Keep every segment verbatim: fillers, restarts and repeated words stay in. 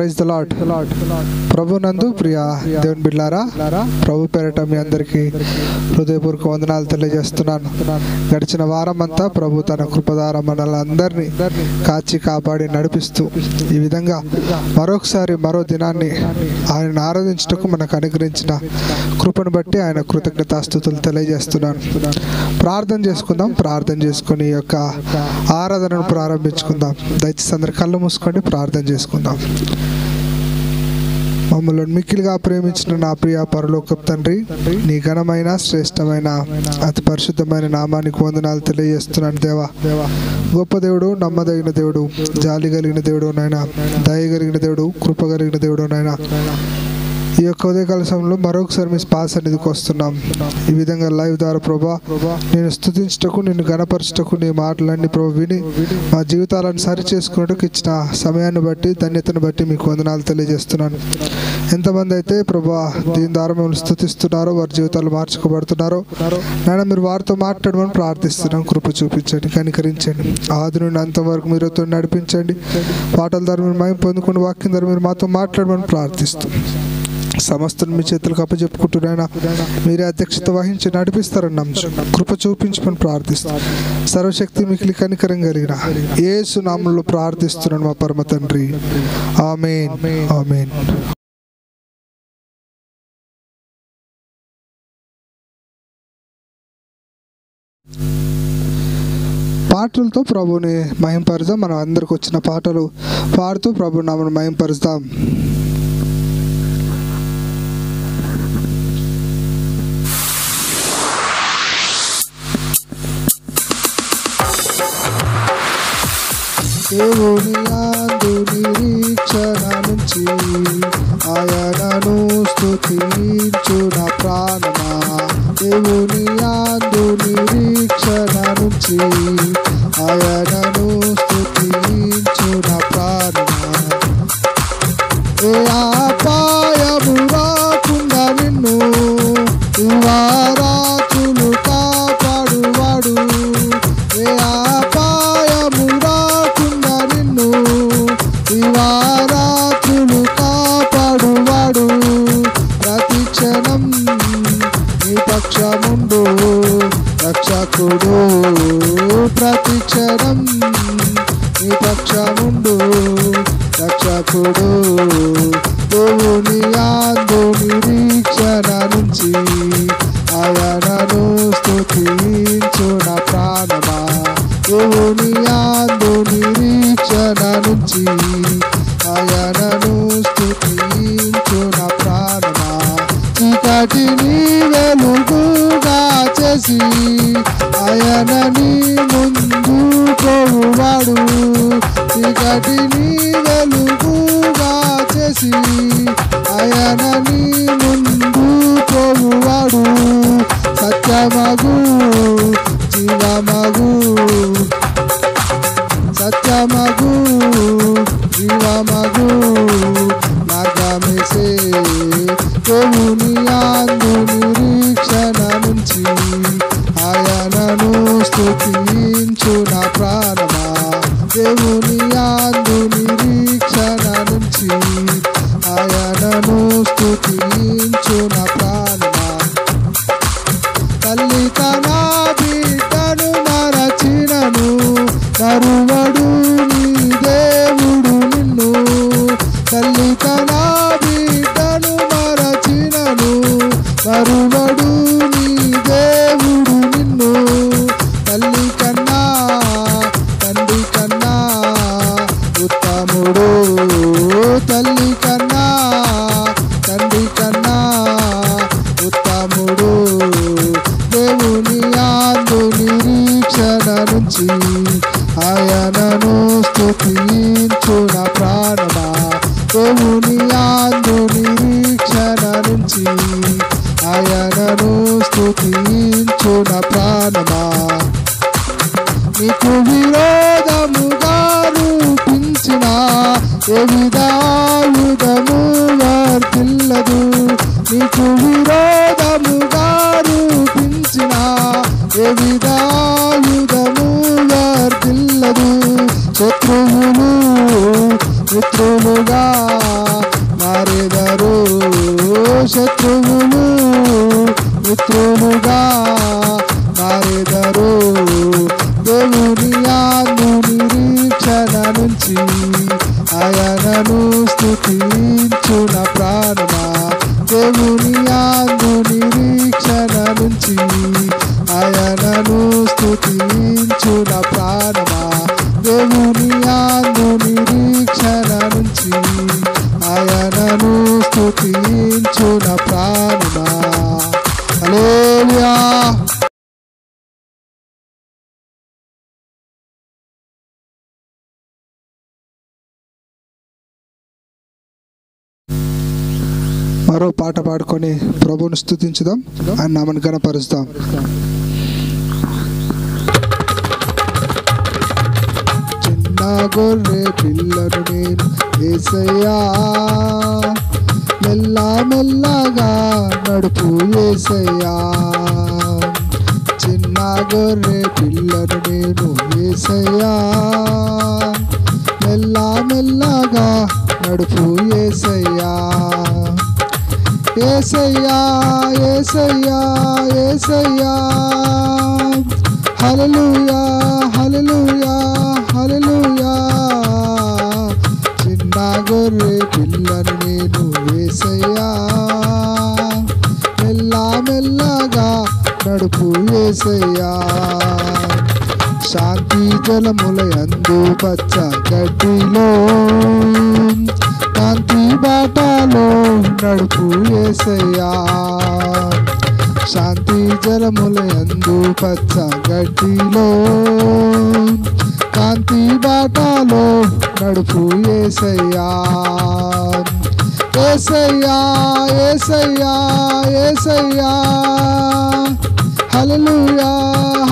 Praise the lord ప్రభునందు ప్రియ దేవుని బిడ్డలారా ప్రభు పేరట మీ అందరికీ హృదయపూర్వక వందనాలు తెలియజేస్తున్నాను. గడిచిన వారం అంతా ప్రభు తన కృపధార మనలందరినీ కాచి కాపాడి నడిపిస్తూ ఈ విధంగా మరొకసారి మరో దినాన్ని ఆయన ఆరాధించటకు మనకు అనుగ్రహించిన కృపను బట్టి ఆయన కృతజ్ఞతాస్తుతులు తెలియజేస్తున్నాను. ప్రార్థన చేసుకుందాం. ప్రార్థన చేసుకుని ఈ యొక్క ఆరాధనను ప్రారంభించుకుందాం. దయచేసి అందరు కళ్ళు మూసుకొని ప్రార్థన చేసుకుందాం. మమ్మల్ని మిక్కిలిగా ప్రేమించిన నా ప్రియ పరలోక తండ్రి, నీ ఘనమైన శ్రేష్టమైన అతి పరిశుద్ధమైన నామానికి వందనాలు తెలియజేస్తున్నాను. దేవా, గొప్ప దేవుడు, నమ్మదగిన దేవుడు, జాలి కలిగిన దేవుడు నాయన, దయ కలిగిన దేవుడు, కృప కలిగిన దేవుడు నాయన, ఈ యొక్క ఉదయకాల సమయంలో మరొకసారి మీ స్పాస్ అనేదికి వస్తున్నాం. ఈ విధంగా లైవ్ ద్వారా ప్రభా నేను స్తుతించటకు, నేను గణపరచటకు, నీ మాటలన్నీ ప్రభు విని మా జీవితాలను సరి చేసుకునేటకు ఇచ్చిన సమయాన్ని బట్టి, ధన్యతను బట్టి మీకు వందనాలు తెలియజేస్తున్నాను. ఎంతమంది అయితే ప్రభా దీని ద్వారా మేము స్తుతిస్తున్నారో, వారి జీవితాలు మార్చుకోబడుతున్నారో నాయన, మీరు వారితో మాట్లాడమని ప్రార్థిస్తున్నాం. కృప చూపించండి, కనికరించండి, ఆది నుండి అంతవరకు మీరుతో నడిపించండి. పాటల ద్వారా మీరు మేము పొందుకుని వాక్యం ద్వారా మీరు మాతో మాట్లాడమని ప్రార్థిస్తున్నాం. సమస్తను మీ చేతులకు అప్పచెప్పుకుంటున్నాయినా, మీరే అధ్యక్షత వహించి నడిపిస్తారని నమ్ముచున్నాం. కృప చూపించమని ప్రార్థిస్తాం. సర్వశక్తి మికిలి కనికరం కలిగిన యేసు నామములో ప్రార్థిస్తున్నాను మా పరమ తండ్రి. ఆమేన్, ఆమేన్. పాటలతో ప్రభుని మహింపరుద్దాం. మనం అందరికి వచ్చిన పాటలు పాడుతూ ప్రభు నామమును మహింపరుద్దాం. దేవుని యందు నిరీక్షణ నుంచి ఆయనను స్తుతించు నా ప్రాణమా, దేవుని యందు నిరీక్షణ నుంచి ఆయనను స్తుతించు నా ప్రాణమా. ఏ అపాయము రాకుండా నిన్ను దివారాత్రులు కాపాడువాడు, ఏ అపాయము దివారాత్రులు కాపాడువాడు, ప్రతి క్షణం నీ పక్షముండు రక్షకుడు, ప్రతి క్షణం నీ పక్షముండు రక్షకుడు. దేవుని యందు నిరీక్షణ నుంచి ఆయనను స్తుతించు నా ప్రాణమా, దేవుని యందు నిరీక్షణ నుంచి ఆయనను స్తుతించు నా ప్రాణమా. చీకటిని వెలుగుగా చేసి ఆయనని ముందు పోవువాడు, చీకటిని వెలుగుగా చేసి ఆయనని ముందు పోవువాడు, సత్యమగు జీవమగు, సత్యమగు జీవమగు మార్గమేసే. దేవుని యందు నిరీక్షణ నుంచి ఆయనను స్తుతించు నా ప్రాణమా, దేవుని యందు నిరీక్షణ నుంచి ఆయనను స్తుతించు నా ప్రాణమా. తల్లి తన బిడ్డను నరచినను కరువడు నీ దేవుడు నిన్ను, తల్లి తన బిడ్డను నరచినను కరువడు నీ దేవుడు నిన్ను, తల్లి కన్నా తండ్రి కన్నా ఉత్తముడు, తల్లి కన్నా తండ్రి కన్నా ఉత్తముడు. దేవుని యందు నిరీక్షణ నుంచి ఆయనను స్తుతించు నా ప్రాణమా, దేవుని యందు నిరీక్షణ నుంచి ఆయనను స్తుతించు నా ప్రాణమా. నీకు విరోధముగా రూపించిన ఏ విధాయుధము వర్తిల్లదు, నీకు విరోధముగా రూపించిన ఏ విధాయుధము వర్తిల్లదు, శత్రువులు మిత్రులుగా ఆయనను స్తుతించునా ప్రాణమా దేవుని యందు నిరీక్షణ నుంచి ఆయనను స్తుతించునా ప్రాణమా దేవుని యందు నిరీక్షణ నుంచి ఆయనను స్తుతించునా ప్రాణమా హల్లెలూయా మరో పాట పాడుకొని ప్రభువును స్తుతించుదాం, ఆయన నామమును ఘనపరుస్తాం. చిన్న గొర్రె పిల్లను నేను యేసయ్యా, మెల్ల మెల్లగా నడుపు యేసయ్యా. చిన్న గొర్రె పిల్లను నేను యేసయ్యా, మెల్ల మెల్లగా నడుపు యేసయ్యా. యేసయ్యా యేసయ్యా యేసయ్యా, హల్లెలూయా హల్లెలూయా హల్లెలూయా. చిన్న గొర్రె పిల్లను నేను యేసయ్యా, మెల్ల మెల్లగా నడుపు యేసయ్యా. శాంతి జలములయందు పచ్చ గడ్డిలో శాంతి బాటలో నడుపు యేసయ్యా. శాంతి జలములయందు పచ్చ గడ్డిలో కాంతి బాటలో నడుపు యేసయ్యా. యేసయ్యా యేసయ్యా యేసయ్యా, హల్లెలూయా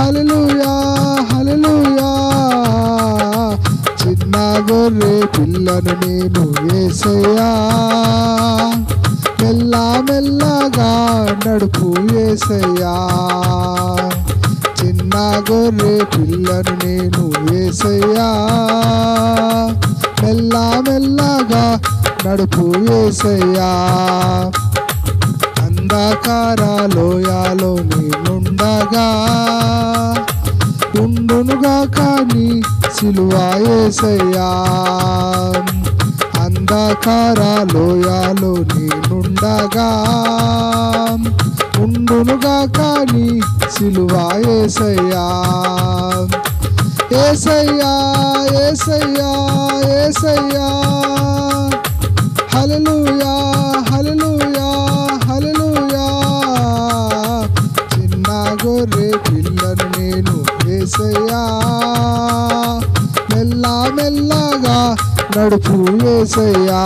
హల్లెలూయా హల్లెలూయా. చిన్న గొర్రె పిల్లను నేను యేసయ్యా, మెల్ల మెల్లగా నడుపు యేసయ్యా. చిన్న గొర్రె పిల్లను నేను యేసయ్యా, మెల్ల మెల్లగా నడుపు యేసయ్యా. అంధకార లోయలో నేనుండగా ఉండునుగా కానీ సిలువ యేసయ్యా. అంధకార లోయలో నేనుండగా ఉండునుగా కానీ సిలువ యేసయ్యా. యేసయ్యా యేసయ్యా యేసయ్యా, హల్లెలూయా హల్లెలూయా హల్లెలూయా. చిన్న గొర్రె పిల్లను నేను యేసయ్యా, మెల్ల మెల్లగా నడుపు యేసయ్యా.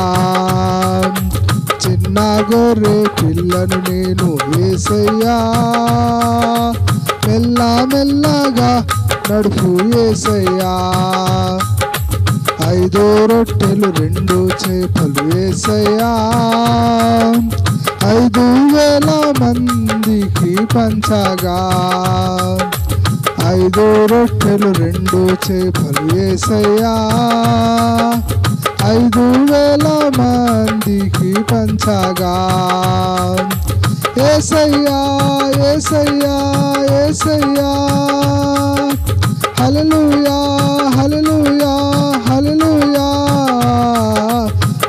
చిన్న గొర్రె పిల్లను నేను యేసయ్యా, మెల్ల మెల్లగా నడుపు యేసయ్యా. ఐదు రొట్టెలు రెండు చేపలు యేసయ్యా, ఐదు వేల మందికి పంచగా. ఐదు రొట్టెలు రెండు చేపలు యేసయ్యా, ఐదు వేల మందికి పంచగా. యేసయ్యా యేసయ్యా యేసయ్యా, హల్లెలూయా హల్లెలూయా హల్లెలూయా.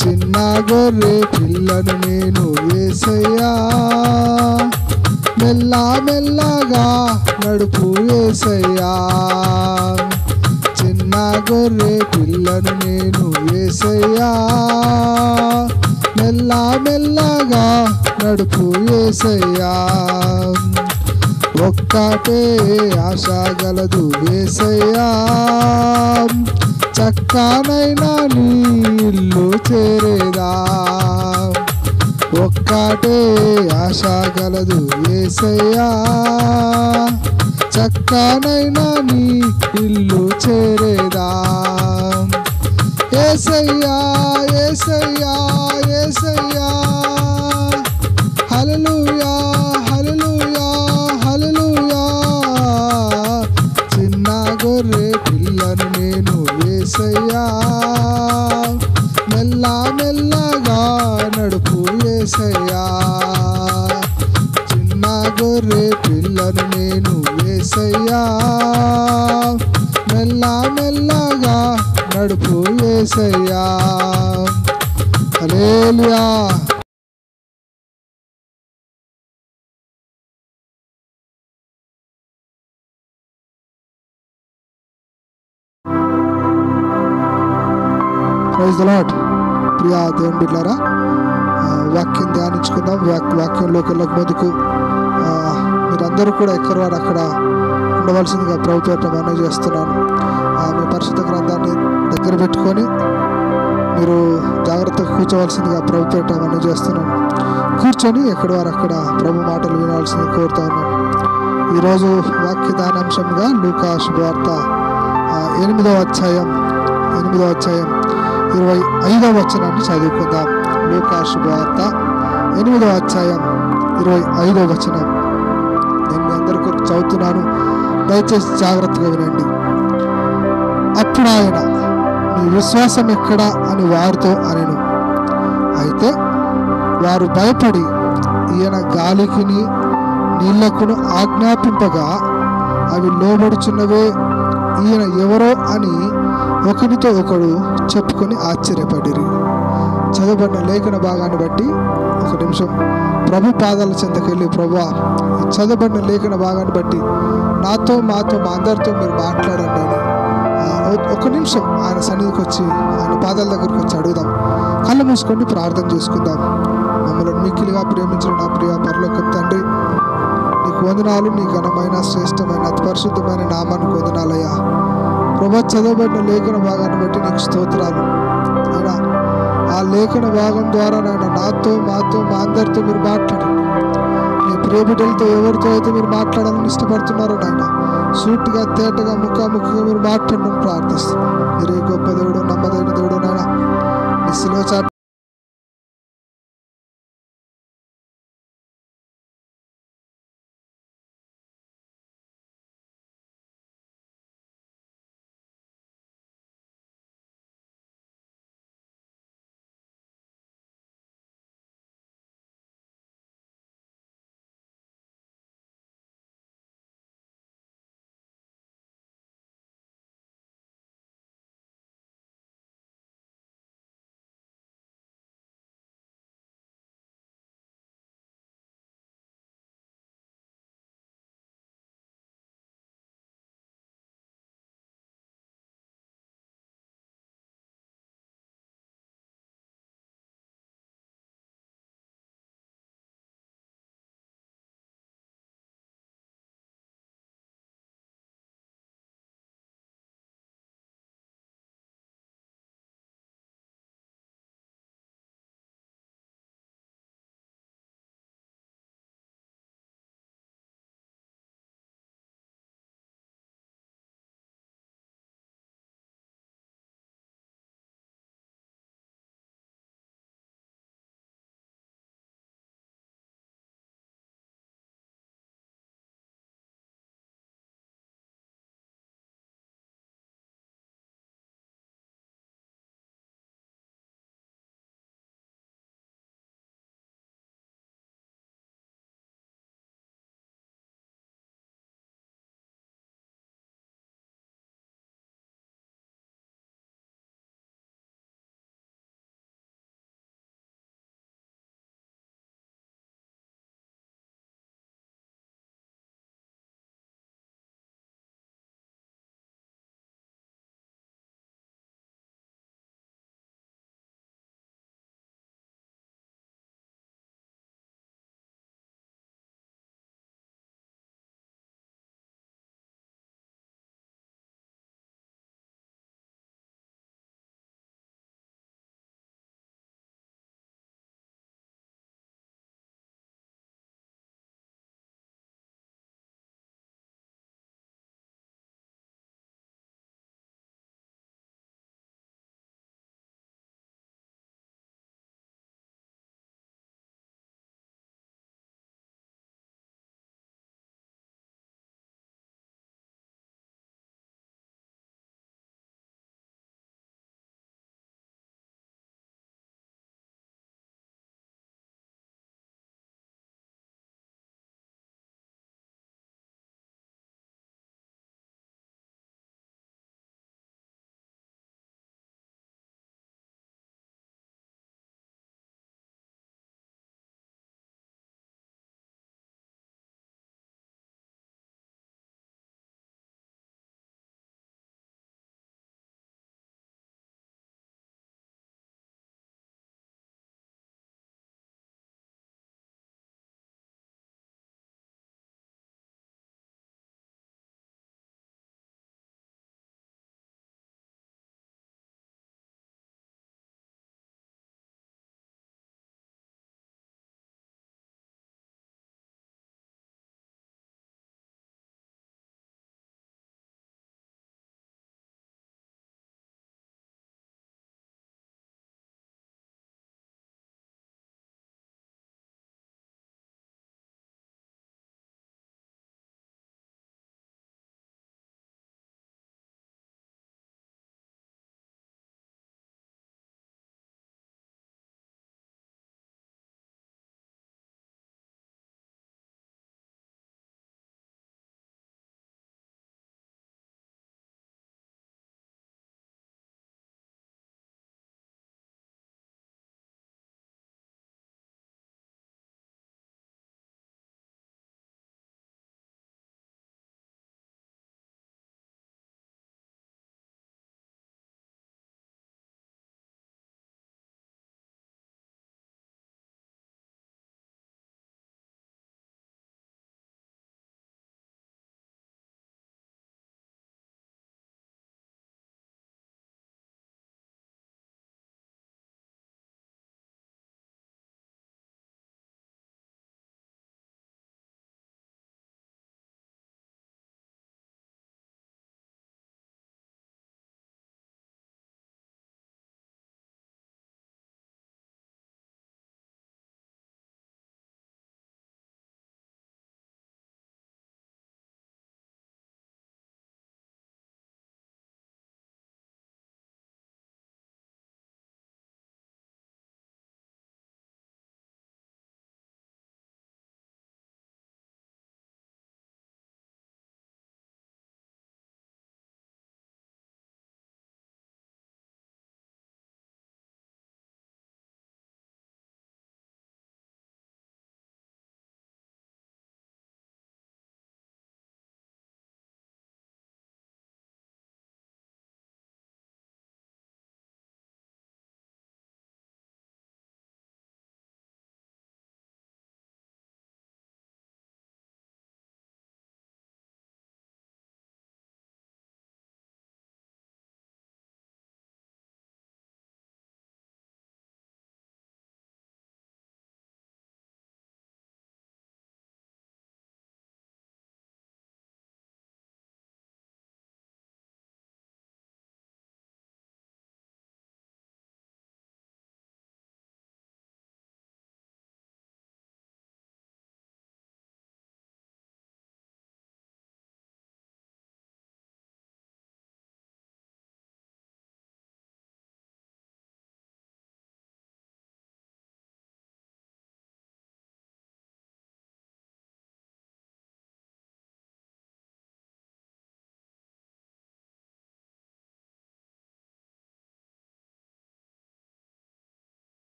చిన్న గొర్రె పిల్లను నేను యేసయ్యా, మెల్ల మెల్లగా నడుపు యేసయ్యా. చిన్న గొర్రె పిల్లను నేను యేసయ్యా, మెల్ల మెల్లగా నడుపు యేసయ్యా. ఒక్కటే ఆశ గలదు యేసయ్యా, చక్కనైనా నీ ఇల్లు చేరేదా. ఒక్కటే ఆశ గలదు యేసయ్యా, చక్కనైనా నీ ఇల్లు చేరేదా. యేసయ్యా యేసయ్యా యేసయ్యా, హల్లెలూయా హల్లెలూయా హల్లెలూయా. చిన్న గొర్రె పిల్లను నేను యేసయ్యా, మెల్ల మెల్లగా నడుపు యేసయ్యా. చిన్న గొర్రె పిల్లను నేను యేసయ్యా, మెల్ల మెల్లగా నడుపు యేసయ్యా హల్లెలూయా। Praise the lord. ప్రియా దేవుని బిడ్డలారా వాక్యం ధ్యానించుకుందాం। వాక్యంలోకి వెళ్ళక ముందుకు మీరందరూ కూడా ఎక్కడ వారు అక్కడ ఉండవలసిందిగా ప్రభుత్వం మనవి చేస్తున్నాను। మీ పరిశుద్ధ గ్రంథాన్ని దగ్గర పెట్టుకొని మీరు జాగ్రత్తగా కూర్చోవలసిందిగా ప్రభుత్వం మనవి చేస్తున్నాను। కూర్చొని ఎక్కడ వారు అక్కడ ప్రభు మాటలు వినాల్సింది కోరుతా ఉన్నాను। ఈరోజు వాక్య ధ్యానాంశంగా లూకా శుభవార్త ఎనిమిదవ అధ్యాయం ఎనిమిదవ అధ్యాయం ఇరవై ఐదవ వచనాన్ని చదువుకుందాం। లూకా శుభవార్త ఎనిమిదవ అధ్యాయం ఇరవై ఐదవ వచనం నేను మీ అందరి కొరకు చదువుతున్నాను, దయచేసి జాగ్రత్తగా వినండి। అప్పుడు ఆయన మీ విశ్వాసం ఎక్కడా అని వారితో అనెను, అయితే వారు భయపడి ఈయన గాలికిని నీళ్లకును ఆజ్ఞాపింపగా అవి లోబడుచున్నవే ఈయన ఎవరో అని ఒకరితో ఒకడు చెప్పుకొని ఆశ్చర్యపడిరి। చదవబడిన లేఖన భాగాన్ని బట్టి ఒక నిమిషం ప్రభు పాదాల చెంతకెళ్ళి ప్రభువా చదవబడిన లేఖన భాగాన్ని బట్టి నాతో మాతో మా అందరితో మీరు మాట్లాడండి అని ఒక నిమిషం ఆయన సన్నిధికి వచ్చి ఆయన పాదాల దగ్గరికి వచ్చి అడుగుదాం। కళ్ళు మూసుకొని ప్రార్థన చేసుకుందాం। మమ్మల్ని మిక్కిలిగా ప్రేమించిన నా ప్రియ పరలోకపు తండ్రి నీకు వందనాలు, నీ ఘనమైన శ్రేష్టమైన అతి పరిశుద్ధమైన నామానికి వందనాలయ్యా ప్రభా। చదవబడిన లేఖన భాగాన్ని బట్టి నీకు స్తోత్రాలు అయినా ఆ లేఖన భాగం ద్వారా నాయన నాతో మాతో మా అందరితో మీరు మాట్లాడండి। మీ ప్రేమిటలతో ఎవరితో అయితే మీరు మాట్లాడాలని ఇష్టపడుతున్నారో నాయన సూటిగా తేటగా ముఖాముఖిగా మీరు మాట్లాడమని ప్రార్థిస్తున్నాం। మీరే గొప్ప దేవుడు, నమ్మదైన దేవుడు నాయన మీ శిలువ చాటు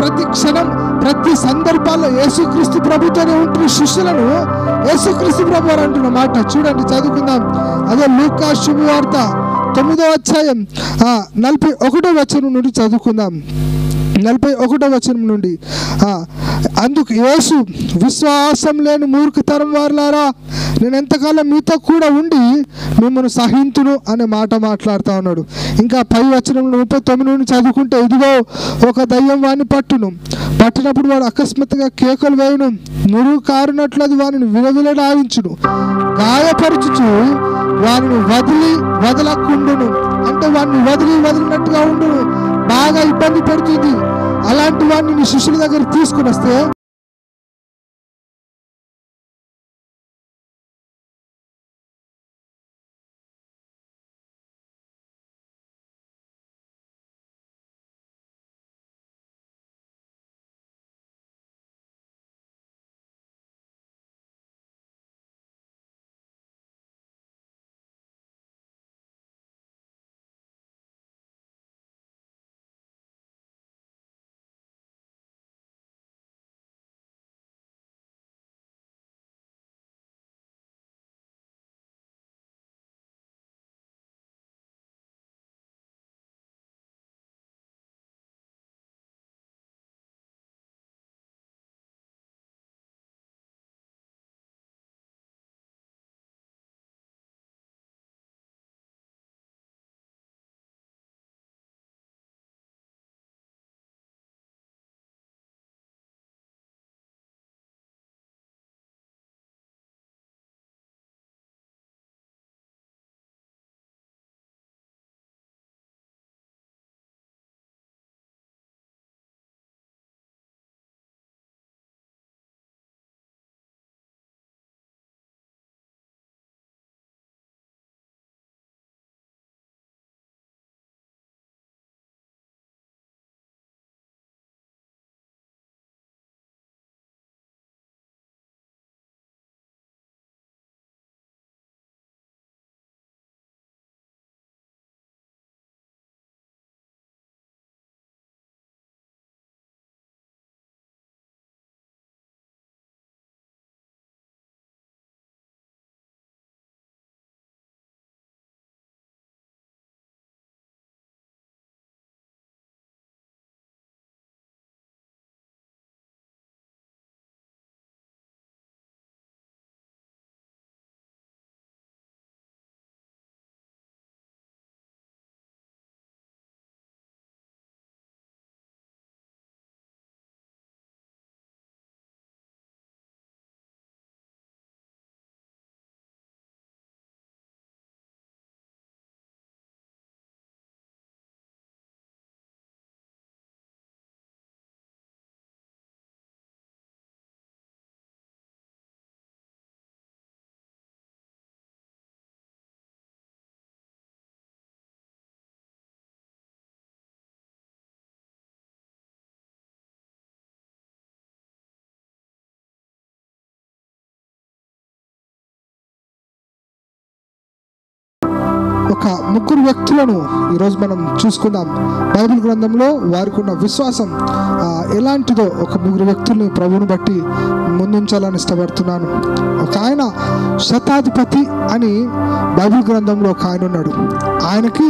ప్రతి క్షణం ప్రతి సందర్భాల్లో యేసుక్రీస్తు ప్రభుతోనే ఉంటున్న శిష్యులను యేసుక్రీస్తు ప్రభువారు అంటున్న మాట చూడండి, చదువుకుందాం. అదే లూకా శుభవార్త తొమ్మిదవ అధ్యాయం నలభై ఒకటో వచనం నుండి చదువుకుందాం. నలభై ఒకటో వచనం నుండి, అందుకు యేసు, విశ్వాసం లేని మూర్ఖతరం వారులారా, నేను ఎంతకాలం మీతో కూడా ఉండి మిమ్మల్ని సహింతును అనే మాట మాట్లాడుతూ ఉన్నాడు. ఇంకా పై వచనంలో ముప్పై తొమ్మిది నుండి చదువుకుంటే, ఇదిగో ఒక దయ్యం వాడిని పట్టును, పట్టినప్పుడు వాడు అకస్మాత్తుగా కేకలు వేయను, నురుగు కారునట్లు అది వాడిని విలవిలడాయించును, గాయపరచుచు వాడిని వదిలి వదలకుండును, అంటే వాడిని వదిలి వదిలినట్టుగా ఉండును, బాగా ఇబ్బంది పెడుతుంది. అలాంటి వాడిని నీ శిష్యుల దగ్గర తీసుకుని వస్తే ఒక ముగ్గురు వ్యక్తులను ఈరోజు మనం చూసుకుందాం. బైబిల్ గ్రంథంలో వారికి ఉన్న విశ్వాసం ఎలాంటిదో ఒక ముగ్గురు వ్యక్తుల్ని ప్రభువుని బట్టి ముందుంచాలని ఇష్టపడుతున్నాను. ఒక ఆయన శతాధిపతి అని బైబిల్ గ్రంథంలో ఒక ఆయన ఉన్నాడు. ఆయనకి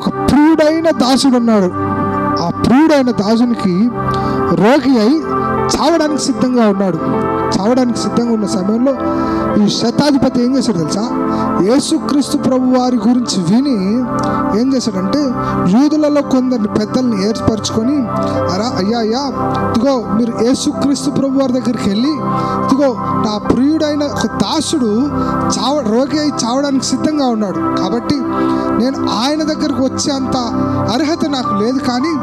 ఒక ప్రియుడైన దాసుడు ఉన్నాడు. ఆ ప్రియుడైన దాసునికి రోగి అయి చావడానికి సిద్ధంగా ఉన్నాడు. చావడానికి సిద్ధంగా ఉన్న సమయంలో ఈ శతాధిపతి ఏం చేశాడు తెలుసా? యేసుక్రీస్తు ప్రభు వారి గురించి విని ఏం చేశాడంటే, యూదులలో కొందరిని పెద్దల్ని ఏర్పరచుకొని, అరా అయ్యా అయ్యా ఇదిగో మీరు యేసుక్రీస్తు ప్రభు వారి దగ్గరికి వెళ్ళి, ఇదిగో నా ప్రియుడైన ఒక దాసుడు చావ రోగి అయి చావడానికి సిద్ధంగా ఉన్నాడు, కాబట్టి నేను ఆయన దగ్గరకు వచ్చేంత అర్హత నాకు లేదు, కానీ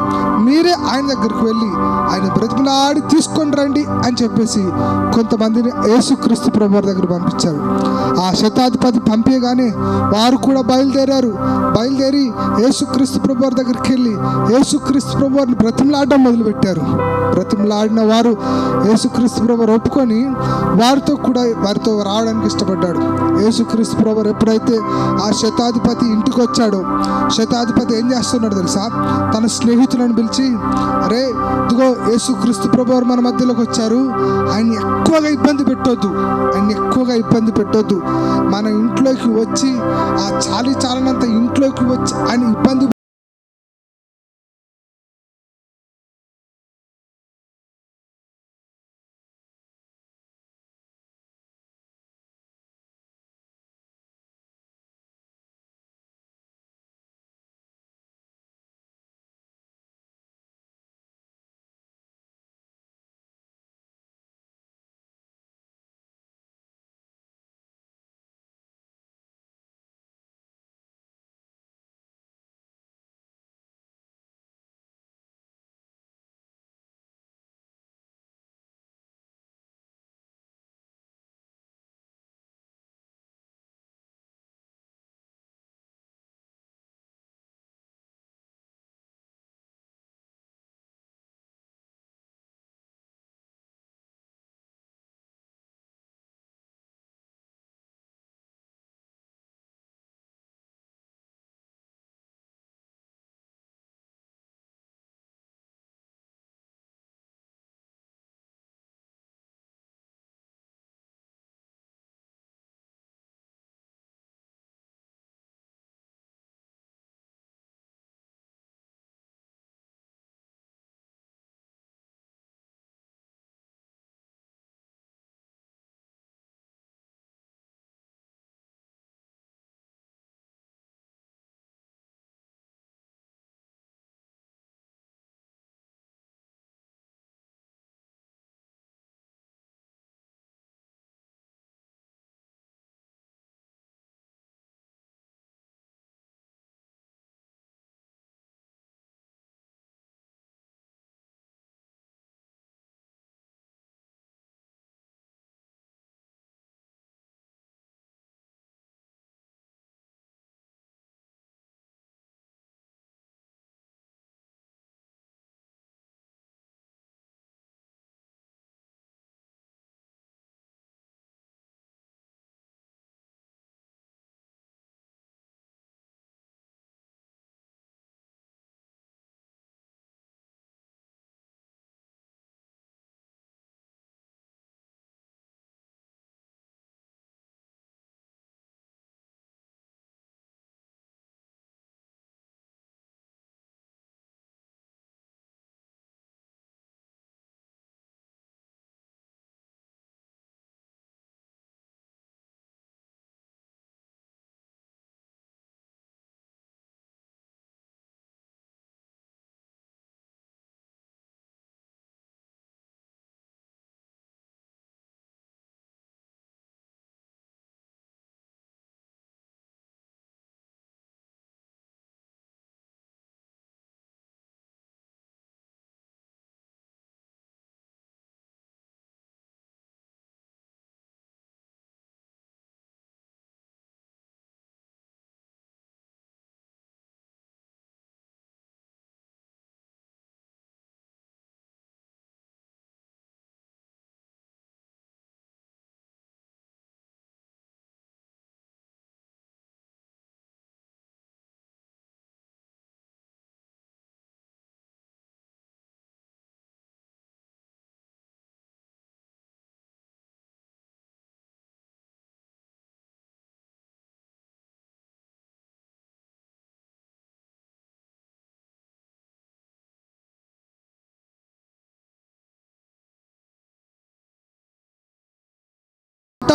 మీరే ఆయన దగ్గరకు వెళ్ళి ఆయన బ్రతిమలాడి తీసుకొని రండి అని చెప్పేసి కొంతమందిని యేసుక్రీస్తు ప్రభు వారి దగ్గర పంపించారు. ఆ శతాధిపతి పంపేగానే వారు కూడా బయలుదేరారు. బయలుదేరి యేసుక్రీస్తు ప్రభు వారి దగ్గరికి వెళ్ళి యేసుక్రీస్తు ప్రభు వారిని బ్రతిమలాడడం మొదలుపెట్టారు. బ్రతిమలాడిన వారు యేసుక్రీస్తు ప్రభు వారు ఒప్పుకొని వారితో కూడా వారితో రావడానికి ఇష్టపడ్డాడు. యేసుక్రీస్తు ప్రభు వారు ఎప్పుడైతే ఆ శతాధిపతి ఇంటికి వచ్చాడో, శతాధిపతి ఏం చేస్తున్నాడు తెలుసా? తన స్నేహితులను పిలిచి, అరే ఇదిగో యేసు క్రీస్తు ప్రభువారు మన మధ్యలోకి వచ్చారు. ఆయన్ని ఎక్కువగా ఇబ్బంది పెట్టొద్దు, ఆయన్ని ఎక్కువగా ఇబ్బంది పెట్టొద్దు. మన ఇంట్లోకి వచ్చి ఆ చాలి చాలనంత ఇంట్లోకి వచ్చి ఆయన ఇబ్బంది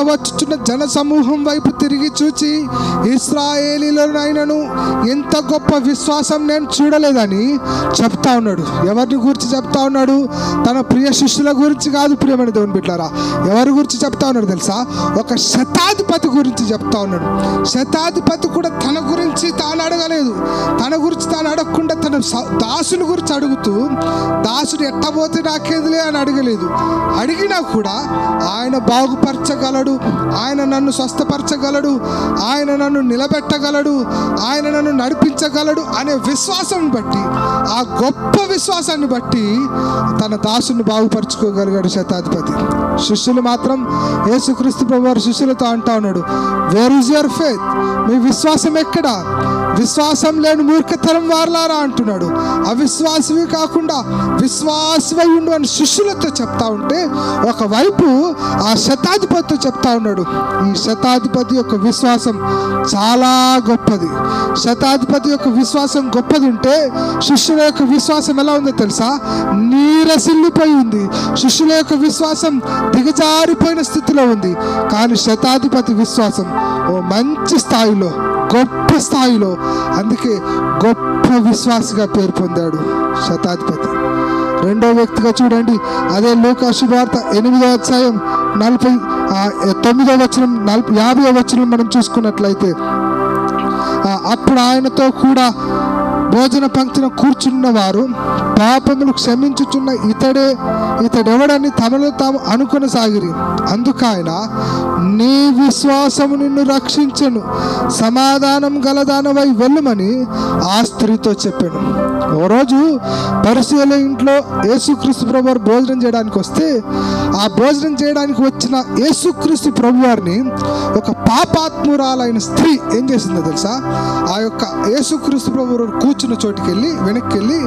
వచ్చుచున్న జన సమూహం వైపు తిరిగి చూచి, ఇశ్రాయేలీయులైనను ఎంత గొప్ప విశ్వాసం నేను చూడలేదని చెప్తా ఉన్నాడు. ఎవరిని గురించి చెప్తా ఉన్నాడు? తన ప్రియ శిష్యుల గురించి కాదు ప్రియమైన దేవుని బిడ్డలారా. ఎవరి గురించి చెప్తా ఉన్నాడు తెలుసా? ఒక శతాధిపతి గురించి చెప్తా ఉన్నాడు. శతాధిపతి కూడా తన గురించి తాను అడగలేదు. తన గురించి తాను అడగకుండా తన దాసుని గురించి అడుగుతూ, దాసుడు ఎట్టబోతే నాకేదిలే అని అడగలేదు. అడిగినా కూడా ఆయన బాగుపరచగలడు, ఆయన నన్ను స్వస్థపరచగలడు, ఆయన నన్ను నిలబెట్టగలడు, ఆయన నన్ను నడిపించగలడు అనే విశ్వాసాన్ని బట్టి, ఆ గొప్ప విశ్వాసాన్ని బట్టి తన దాసుని బాగుపరచుకోగలిగాడు శతాధిపతి. శిష్యులు మాత్రం యేసుక్రీస్తు ప్రభువారు శిష్యులతో అంటా ఉన్నాడు, వేర్ ఈజ్ యువర్ ఫెయిత్? మీ విశ్వాసం ఎక్కడా? విశ్వాసం లేని మూర్ఖతరం వారలారా అంటున్నాడు. అవిశ్వాసమే కాకుండా విశ్వాసమై ఉండు అని శిష్యులతో చెప్తా ఉంటే ఒకవైపు ఆ శతాధిపతితో చెప్తా ఉన్నాడు. ఈ శతాధిపతి యొక్క విశ్వాసం చాలా గొప్పది. శతాధిపతి యొక్క విశ్వాసం గొప్పది ఉంటే శిష్యుల యొక్క విశ్వాసం ఎలా ఉందో తెలుసా? నీరసిల్లిపోయి ఉంది. శిష్యుల యొక్క విశ్వాసం దిగజారిపోయిన స్థితిలో ఉంది. కానీ శతాధిపతి విశ్వాసం ఓ మంచి స్థాయిలో, గొప్ప స్థాయిలో, అందుకే గొప్ప విశ్వాసిగా పేరు పొందాడు శతాధిపతి. రెండో వ్యక్తిగా చూడండి, అదే లూకా సువార్త ఎనిమిదవ అధ్యాయం నలభై తొమ్మిదవ వచనం నలభై యాభై వచనం మనం చూసుకున్నట్లయితే, అప్పుడు ఆయనతో కూడా భోజన పంక్తిన కూర్చున్నవారు పాపములు క్షమించుచున్న ఇతడే ఇతడెవడని తమలో తాము అనుకొనసాగిరి. అందుకు ఆయన, నీ విశ్వాసము నిన్ను రక్షించెను, సమాధానం గలదానమై వెళ్ళుమని ఆ స్త్రీతో చెప్పాను. ఓ రోజు పరిసయ్యుల ఇంట్లో యేసుక్రీస్తు ప్రభువారు భోజనం చేయడానికి వస్తే, ఆ భోజనం చేయడానికి వచ్చిన యేసుక్రీస్తు ప్రభువారిని ఒక పాపాత్మురాలైన స్త్రీ ఏం చేసిందో తెలుసా? ఆ యొక్క యేసుక్రీస్తు ప్రభువారు కూర్చున్న చోటుకి వెళ్ళి వెనక్కి వెళ్ళి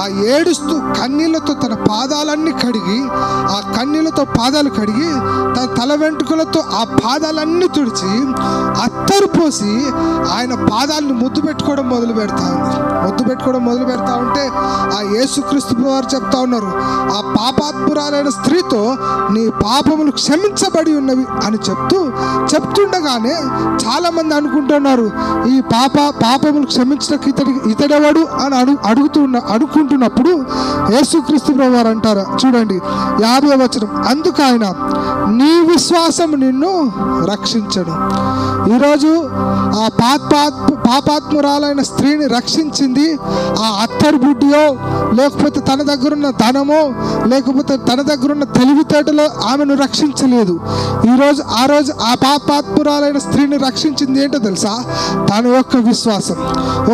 ఆ ఏడుస్తూ కన్నీళ్లతో తన పాదాలన్నీ కడిగి ఆ కన్నీళ్లతో పాదాలు కడిగి తన తల వెంట్రుకలతో ఆ పాదాలన్నీ తుడిచి అత్తరు పోసి ఆయన పాదాలను ముద్దు పెట్టుకోవడం మొదలు పెడతా ఉంది. ముద్దు పెట్టుకోవడం మొదలు పెడతా ఉంటే ఆ యేసుక్రీస్తు వారు చెప్తా ఉన్నారు, ఆ పాపాత్మురాలైన స్త్రీతో నీ పాపములు క్షమించబడి ఉన్నవి అని చెప్తూ చెప్తుండగానే చాలామంది అనుకుంటున్నారు, ఈ పాప పాపములు క్షమించడానికి ఇతడి ఇతడెవడు అని అడు అడుగుతున్న అడుక్కుంటున్నప్పుడు యేసుక్రీస్తు వారు అంటారు చూడండి యాభై వచనం, అందుకు ఆయన, నీ విశ్వాసం నిన్ను రక్షించను. ఈరోజు ఆ పాపాత్మ పాపాత్మురాలైన స్త్రీని రక్షించింది ఆ అత్తరు బుడ్డియో, లేకపోతే తన దగ్గరున్న ధనమో, లేకపోతే తన దగ్గరున్న తెలివితేటలో ఆమెను రక్షించలేదు. ఈరోజు ఆ రోజు ఆ పాపాత్మురాలైన స్త్రీని రక్షించింది ఏంటో తెలుసా? తన యొక్క విశ్వాసం.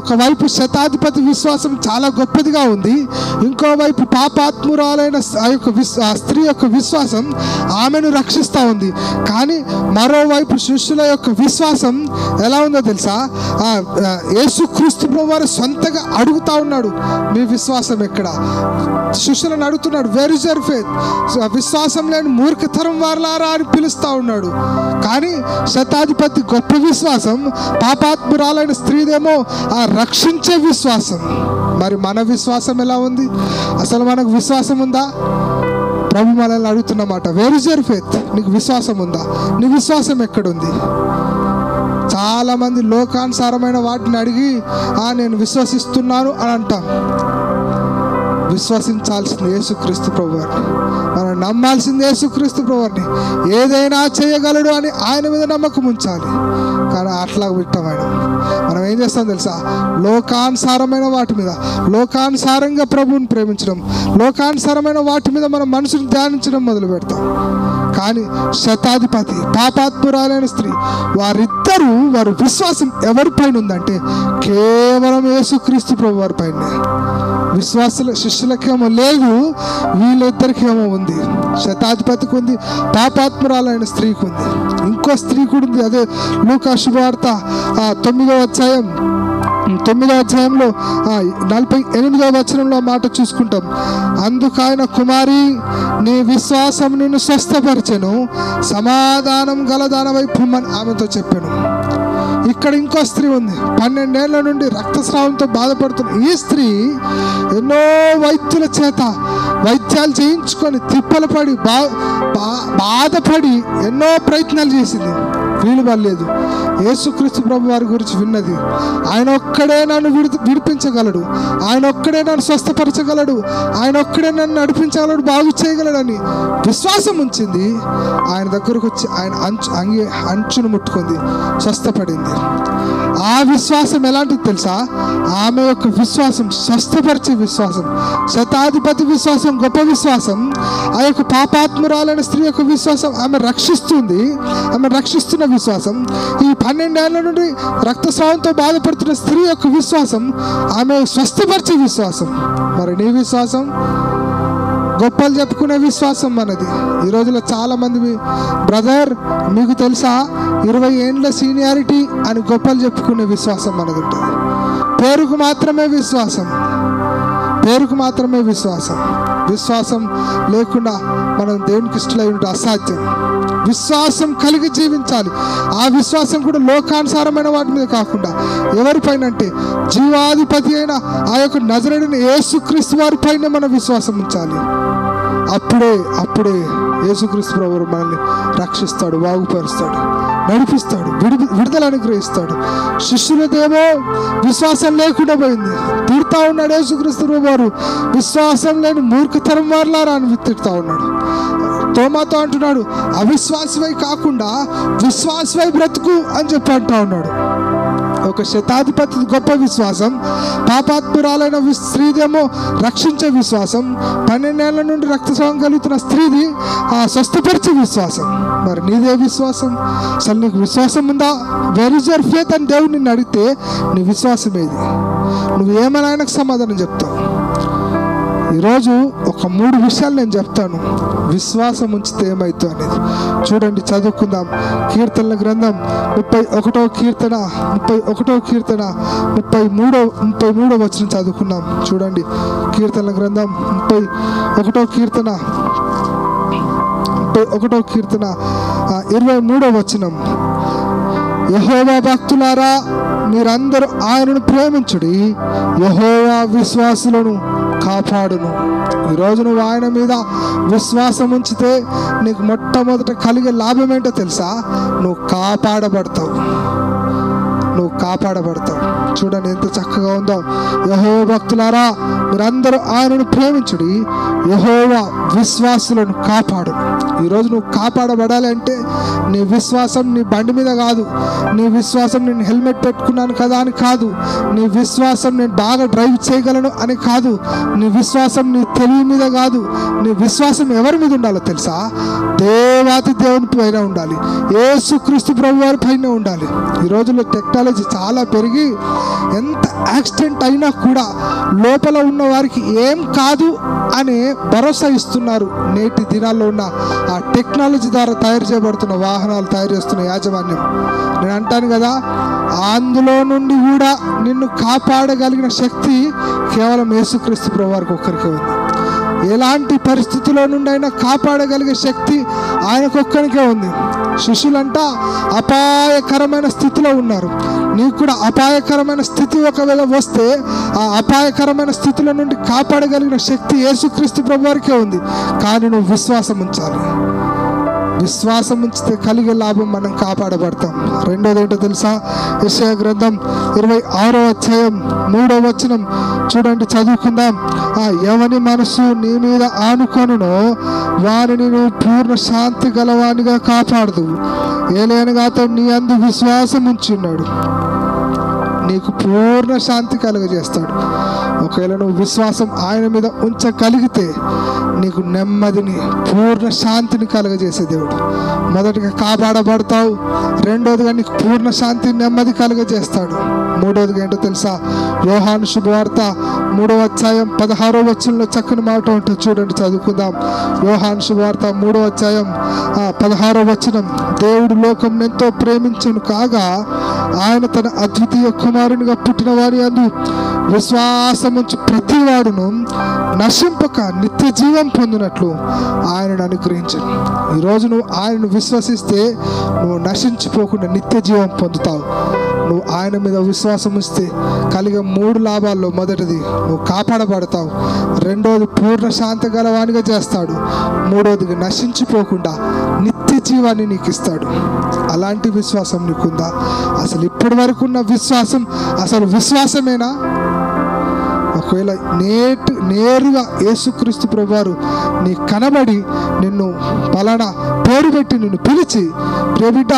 ఒకవైపు శతాధిపతి విశ్వాసం చాలా గొప్పదిగా ఉంది, ఇంకోవైపు పాపాత్మురాలైన ఆ యొక్క విశ్వా స్త్రీ యొక్క విశ్వాసం ఆమెను రక్షిస్తూ ఉంది. కానీ మరోవైపు శిష్యుల యొక్క విశ్వాసం ఎలా ఉందో తెలుసా? యేసుక్రీస్తు ప్రభువారు సొంతగా అడుగుతా ఉన్నాడు, మీ విశ్వాసం ఎక్కడ? శిష్యులను అడుగుతున్నాడు, వేర్ ఇస్ యువర్ ఫెయిత్? విశ్వాసం లేని మూర్ఖతరం వారలారా అని పిలుస్తూ ఉన్నాడు. కానీ శతాధిపతి గొప్ప విశ్వాసం, పాపాత్మురాలైన స్త్రీదేమో ఆ రక్షించే విశ్వాసం. మరి మన విశ్వాసం ఎలా ఉంది? అసలు మనకు విశ్వాసం ఉందా? ప్రభు మనల్ని అడుగుతున్నమాట, వేర్ ఇస్ యువర్ ఫెయిత్? నీకు విశ్వాసం ఉందా? నీ విశ్వాసం ఎక్కడుంది? చాలామంది లోకానుసారమైన వాటిని అడిగి ఆ నేను విశ్వసిస్తున్నాను అని అంటాం. విశ్వసించాల్సింది యేసుక్రీస్తు ప్రభువారిని, మనం నమ్మాల్సింది యేసుక్రీస్తు ప్రభువారిని. ఏదైనా చేయగలడు అని ఆయన మీద నమ్మకం ఉంచాలి. కానీ అట్లా విట్టమైన మనం ఏం చేస్తాం తెలుసా? లోకానుసారమైన వాటి మీద, లోకానుసారంగా ప్రభువుని ప్రేమించడం, లోకానుసారమైన వాటి మీద మనం మనసును ధ్యానించడం మొదలు పెడతాం. కానీ శతాధిపతి, పాపాత్మురాలైన స్త్రీ, వారిద్దరూ వారి విశ్వాసం ఎవరిపైన ఉందంటే కేవలం యేసుక్రీస్తు ప్రభువారి పైనే. విశ్వాసుల శిష్యులకేమో లేదు, వీళ్ళిద్దరికేమో ఉంది. శతాధిపతికి ఉంది, పాపాత్మురాలైన స్త్రీకి ఉంది, ఇంకో స్త్రీ కూడా ఉంది. అదే లూకా సువార్త తొమ్మిదవ అధ్యాయం తొమ్మిదవ అధ్యాయంలో నలభై ఎనిమిదవ వచనంలో మాట చూసుకుంటాం. అందుకు ఆయన, కుమారి, నీ విశ్వాసం నిన్ను స్వస్థపరిచెను, సమాధానం గలదానమై పొమ్మని ఆమెతో చెప్పాను. ఇక్కడ ఇంకో స్త్రీ ఉంది, పన్నెండేళ్ల నుండి రక్తస్రావంతో బాధపడుతున్న ఈ స్త్రీ ఎన్నో వైద్యుల చేత వైద్యాలు చేయించుకొని తిప్పలు పడి బా బాధపడి ఎన్నో ప్రయత్నాలు చేసింది, వీలు పడలేదు. యేసుక్రీస్తు ప్రభు వారి గురించి విన్నది, ఆయన ఒక్కడే నన్ను విడి విడిపించగలడు ఆయన ఒక్కడే నన్ను స్వస్థపరచగలడు, ఆయన ఒక్కడే నన్ను నడిపించగలడు, బాగు చేయగలడు అని విశ్వాసం ఉంచింది. ఆయన దగ్గరకు వచ్చి ఆయన అంచు అంగి అంచును ముట్టుకుంది, స్వస్థపడింది. ఆ విశ్వాసం ఎలాంటిది తెలుసా? ఆమె యొక్క విశ్వాసం స్వస్థపరిచే విశ్వాసం. శతాధిపతి విశ్వాసం గొప్ప విశ్వాసం, ఆ యొక్క పాపాత్మురాలైన స్త్రీ యొక్క విశ్వాసం ఆమె రక్షిస్తుంది, ఆమె రక్షిస్తున్న విశ్వాసం. ఈ పన్నెండేళ్ల నుండి రక్తస్రావంతో బాధపడుతున్న స్త్రీ యొక్క విశ్వాసం ఆమె స్వస్థపరిచే విశ్వాసం. మరి నీ విశ్వాసం? గొప్పలు చెప్పుకునే విశ్వాసం మనది. ఈ రోజులో చాలామంది, బ్రదర్ మీకు తెలుసా ఇరవై ఏండ్ల సీనియారిటీ అని గొప్పలు చెప్పుకునే విశ్వాసం మనది ఉంటుంది. పేరుకు మాత్రమే విశ్వాసం పేరుకు మాత్రమే విశ్వాసం విశ్వాసం లేకుండా మనం దేవునికి ఇష్టలై ఉంటే అసాధ్యం. విశ్వాసం కలిగి జీవించాలి. ఆ విశ్వాసం కూడా లోకానుసారమైన వాటి మీద కాకుండా ఎవరిపైన అంటే జీవాధిపతి అయిన ఆ యొక్క నజరేయుడైన యేసుక్రీస్తు వారి పైన మన విశ్వాసం ఉంచాలి. అప్పుడే అప్పుడే యేసుక్రీస్తు ప్రభువు మనల్ని రక్షిస్తాడు, బాగుపరుస్తాడు, నడిపిస్తాడు, విడు విడుదల అనుగ్రహిస్తాడు. శిష్యులదేమో విశ్వాసం లేకుండా పోయింది. తిడతా ఉన్నాడు యేసుక్రీస్తు ప్రభు వారు, విశ్వాసం లేని మూర్ఖతరం వారిలారా అని తిడతా ఉన్నాడు. తోమాతో అంటున్నాడు, అవిశ్వాసమై కాకుండా విశ్వాసమై బ్రతుకు అని చెప్పి అంటా ఉన్నాడు. ఒక శతాధిపతి గొప్ప విశ్వాసం, పాపాత్మురాలైన స్త్రీదేమో రక్షించే విశ్వాసం, పన్నెండేళ్ల నుండి రక్తస్రావం కలుగుతున్న స్త్రీది స్వస్థపరిచే విశ్వాసం. మరి నీదే విశ్వాసం? అసలు నీకు విశ్వాసం ఉందా? వెర్ ఇస్ యువర్ ఫేత్ అని దేవుడు నిన్ను అడిగితే నీ విశ్వాసం ఏది? నువ్వు ఏమైనా ఆయనకు సమాధానం చెప్తావు. ఈరోజు ఒక మూడు విషయాలు నేను చెప్తాను, విశ్వాసం ఉంచితే ఏమవుతుంది అనేది చూడండి, చదువుకుందాం. కీర్తనల గ్రంథం ముప్పై ఒకటో కీర్తన ముప్పై ఒకటో కీర్తన ముప్పై మూడో ముప్పై మూడో వచనం చదువుకున్నాం. చూడండి, కీర్తనల గ్రంథం ముప్పై ఒకటో కీర్తన ముప్పై ఒకటో కీర్తన ఇరవై మూడో వచనం. యెహోవా భక్తులారా, మీరందరూ ఆయనను ప్రేమించుడి, యెహోవా విశ్వాసులను కాపాడును. ఈరోజు నువ్వు ఆయన మీద విశ్వాసం ఉంచితే నీకు మొట్టమొదట కలిగే లాభం ఏంటో తెలుసా? నువ్వు కాపాడబడతావు, నువ్వు కాపాడబడతావు. చూడండి ఎంత చక్కగా ఉందో. యెహోవా భక్తులారా, మీరందరూ ఆయనను ప్రేమించుడి, యెహోవా విశ్వాసులను కాపాడును. ఈరోజు నువ్వు కాపాడబడాలి అంటే నీ విశ్వాసం నీ బండి మీద కాదు, నీ విశ్వాసం నేను హెల్మెట్ పెట్టుకున్నాను కదా అని కాదు, నీ విశ్వాసం నేను బాగా డ్రైవ్ చేయగలను అని కాదు, నీ విశ్వాసం నీ తెలివి మీద కాదు, నీ విశ్వాసం ఎవరి మీద ఉండాలో తెలుసా? దేవాతి దేవుని పైన ఉండాలి, యేసుక్రీస్తు ప్రభు వారి పైన ఉండాలి. ఈ రోజుల్లో టెక్నాలజీ చాలా పెరిగి ఎంత యాక్సిడెంట్ అయినా కూడా లోపల ఉన్న వారికి ఏం కాదు అనే భరోసా ఇస్తున్నారు నేటి దినాల్లో ఉన్న ఆ టెక్నాలజీ ద్వారా తయారు చేయబడుతున్న వాహనాలు తయారు చేస్తున్న యాజమాన్యం. నేను అంటాను కదా, అందులో నుండి కూడా నిన్ను కాపాడగలిగిన శక్తి కేవలం యేసుక్రీస్తు ప్రభువు వారికి ఒక్కరికే ఉంది. ఎలాంటి పరిస్థితుల్లో నుండి అయినా కాపాడగలిగే శక్తి ఆయనకొక్కరికే ఉంది. శిష్యులంట అపాయకరమైన స్థితిలో ఉన్నారు. నీకు కూడా అపాయకరమైన స్థితి ఒకవేళ వస్తే ఆ అపాయకరమైన స్థితుల నుండి కాపాడగలిగిన శక్తి యేసుక్రీస్తు ప్రభు వారికే ఉంది. కానీ నువ్వు విశ్వాసం ఉంచాలి. విశ్వాసం ఉంచితే కలిగే లాభం మనం కాపాడబడతాం. రెండోది ఏంటో తెలుసా? యెషయా గ్రంథం ఇరవై ఆరో అధ్యాయం మూడో వచనం చూడండి, చదువుకుందాం. ఎవని మనసు నీ మీద ఆనుకొనునో వారిని నువ్వు పూర్ణ శాంతి గలవానిగా కాపాడదు, ఏలైనగా అతడు నీ అందు విశ్వాసం ఉంచున్నాడు, నీకు పూర్ణ శాంతి కలుగజేస్తాడు. ఒకవేళ నువ్వు విశ్వాసం ఆయన మీద ఉంచగలిగితే నీకు నెమ్మదిని పూర్ణ శాంతిని కలుగజేసే దేవుడు. మొదటిగా కాపాడబడతావు, రెండోదిగా నీకు పూర్ణ శాంతి నెమ్మది కలుగజేస్తాడు. మూడోదిగా ఏంటో తెలుసా? యోహాను శుభవార్త మూడవ అధ్యాయం పదహారో వచనంలో చక్కని మాట ఉంటుంది, చూడండి, చదువుకుందాం. యోహాను శుభవార్త మూడవ అధ్యాయం పదహారో వచనం. దేవుడు లోకం ఎంతో ప్రేమించను కాగా ఆయన తన అద్వితీయ కుమారునిగా పుట్టిన వారి అందు విశ్వాసముంచి ప్రతి వాడును నశింపక నిత్య జీవం పొందినట్లు ఆయనను అనుగ్రహించను. ఈరోజు నువ్వు ఆయనను విశ్వసిస్తే నువ్వు నశించిపోకుండా నిత్య జీవం పొందుతావు. నువ్వు ఆయన మీద విశ్వాసం ఉంచితే కలిగే మూడు లాభాల్లో మొదటిది నువ్వు కాపాడబడతావు, రెండోది పూర్ణ శాంతి గలవానిగా చేస్తాడు, మూడోది నశించిపోకుండా నిత్య జీవాన్ని నీకు ఇస్తాడు. అలాంటి విశ్వాసం నీకుందా? అసలు ఇప్పటి వరకు ఉన్న విశ్వాసం అసలు విశ్వాసమేనా? ఒకవేళ నేటు నేరుగా యేసుక్రీస్తు ప్రభువారు నీ కనబడి నిన్ను పలానా పేరు పెట్టి నిన్ను పిలిచి ప్రేమిట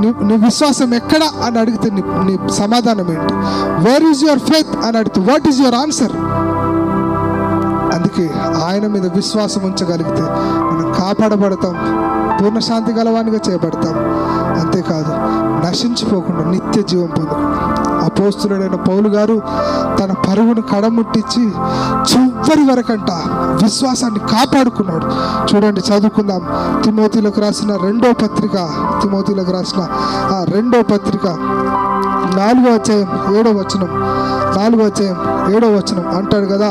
నీ నీ విశ్వాసం ఎక్కడ అని అడిగితే నీ నీ సమాధానం ఏంటి? వేర్ ఈజ్ యువర్ ఫెయిత్ అని అడిగితే వాట్ ఈజ్ యువర్ ఆన్సర్? అందుకే ఆయన మీద విశ్వాసం ఉంచగలిగితే మనం కాపాడబడతాం, పూర్ణశాంతి గలవానిగా చేయబడతాం, అంతేకాదు నశించిపోకుండా నిత్య జీవం పొందుకుంటాం. అపోస్తులుడైన పౌలు గారు తన పరుగును కడముట్టించి చివరి వరకంట విశ్వాసాన్ని కాపాడుకున్నాడు. చూడండి, చదువుకుందాం. తిమోతిలకు రాసిన రెండో పత్రిక తిమోతిలకు రాసిన రెండో పత్రిక నాలుగో అధ్యాయం ఏడో వచనం నాలుగో అధ్యాయం ఏడో వచనం అంటాడు కదా,